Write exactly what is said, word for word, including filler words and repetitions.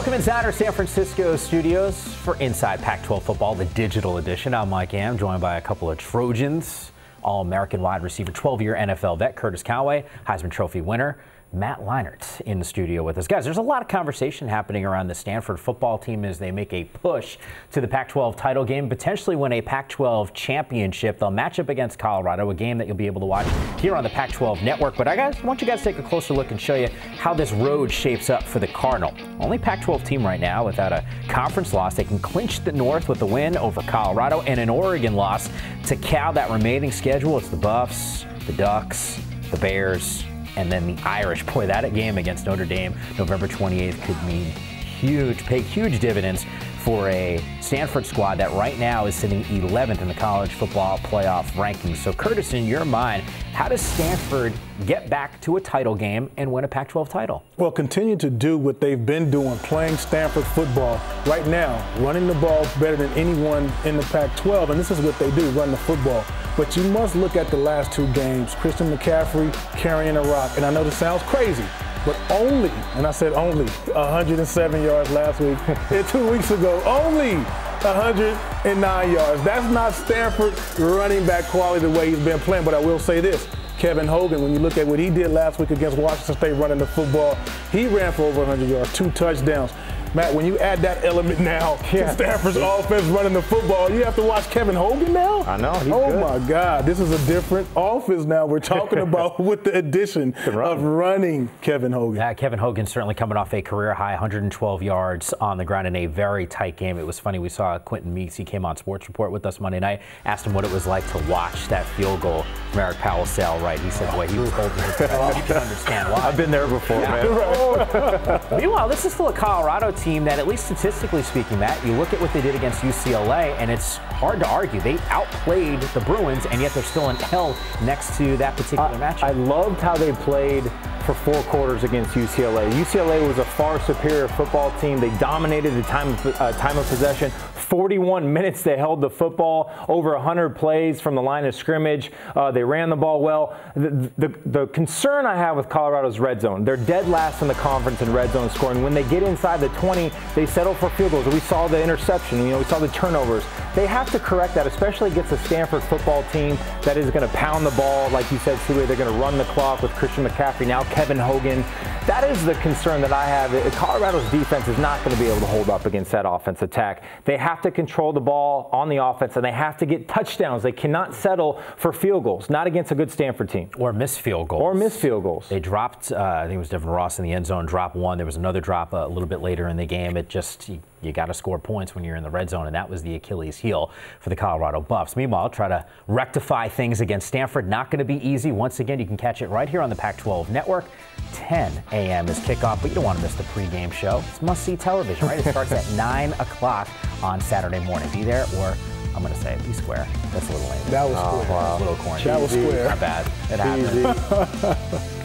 Welcome inside our San Francisco studios for Inside Pac twelve Football, the digital edition. I'm Mike Yam, joined by a couple of Trojans, All-American wide receiver, twelve-year N F L vet Curtis Conway, Heisman Trophy winner Matt Leinart in the studio with us. Guys, there's a lot of conversation happening around the Stanford football team as they make a push to the Pac twelve title game, potentially win a Pac twelve championship. They'll match up against Colorado, a game that you'll be able to watch here on the Pac twelve Network. But I guys, want you guys to take a closer look and show you how this road shapes up for the Cardinal. Only Pac twelve team right now without a conference loss. They can clinch the North with a win over Colorado and an Oregon loss to Cal. That remaining schedule, it's the Buffs, the Ducks, the Bears, and then the Irish. Boy, that game against Notre Dame, November twenty-eighth, could mean huge, pay huge dividends for a Stanford squad that right now is sitting eleventh in the college football playoff rankings. So, Curtis, in your mind, how does Stanford get back to a title game and win a Pac twelve title? Well, continue to do what they've been doing, playing Stanford football right now, running the ball better than anyone in the Pac twelve, and this is what they do, run the football. But you must look at the last two games, Christian McCaffrey carrying a rock, and I know this sounds crazy, but only, and I said only, one hundred seven yards last week, and two weeks ago, only one hundred nine yards. That's not Stanford running back quality the way he's been playing, but I will say this. Kevin Hogan, when you look at what he did last week against Washington State running the football, he ran for over one hundred yards, two touchdowns. Matt, when you add that element now yeah. to Stanford's yeah. offense running the football, you have to watch Kevin Hogan now? I know. He's oh, good. my God. This is a different offense now we're talking about with the addition run. of running Kevin Hogan. Uh, Kevin Hogan certainly coming off a career-high one hundred twelve yards on the ground in a very tight game. It was funny. We saw Quentin Meese. He came on Sports Report with us Monday night, asked him what it was like to watch that field goal Merrick Powell sail right. He said, boy, he was holding his head. You can understand why. I've been there before, yeah. man. Oh. Meanwhile, this is still a Colorado team that, at least statistically speaking, Matt, you look at what they did against U C L A, and it's hard to argue. They outplayed the Bruins, and yet they're still in hell next to that particular I, matchup. I loved how they played for four quarters against U C L A. U C L A was a far superior football team. They dominated the time of, uh, time of possession. forty-one minutes they held the football, over one hundred plays from the line of scrimmage. Uh, they ran the ball well. The, the, the concern I have with Colorado's red zone, they're dead last in the conference in red zone scoring. When they get inside the twenty, they settle for field goals. We saw the interception, you know, we saw the turnovers. They have to correct that, especially against a Stanford football team that is going to pound the ball. Like you said, Sule, they're going to run the clock with Christian McCaffrey, now Kevin Hogan. That is the concern that I have. Colorado's defense is not going to be able to hold up against that offense attack. They have to control the ball on the offense, and they have to get touchdowns. They cannot settle for field goals, not against a good Stanford team. Or missed field goals. Or missed field goals. They dropped, uh, I think it was Devin Ross in the end zone, drop one. There was another drop a little bit later in the game. It just, you, you got to score points when you're in the red zone, and that was the Achilles heel for the Colorado Buffs. Meanwhile, try to rectify things against Stanford. Not going to be easy. Once again, you can catch it right here on the Pac twelve Network. ten a m is kickoff, but you don't want to miss the pregame show. It's must-see television, right? It starts at nine o'clock on Saturday morning. Be there, or I'm going to say be square. That's a little lame. That was oh, square. Wow. That was a little corny. That was square. Not bad. It happened.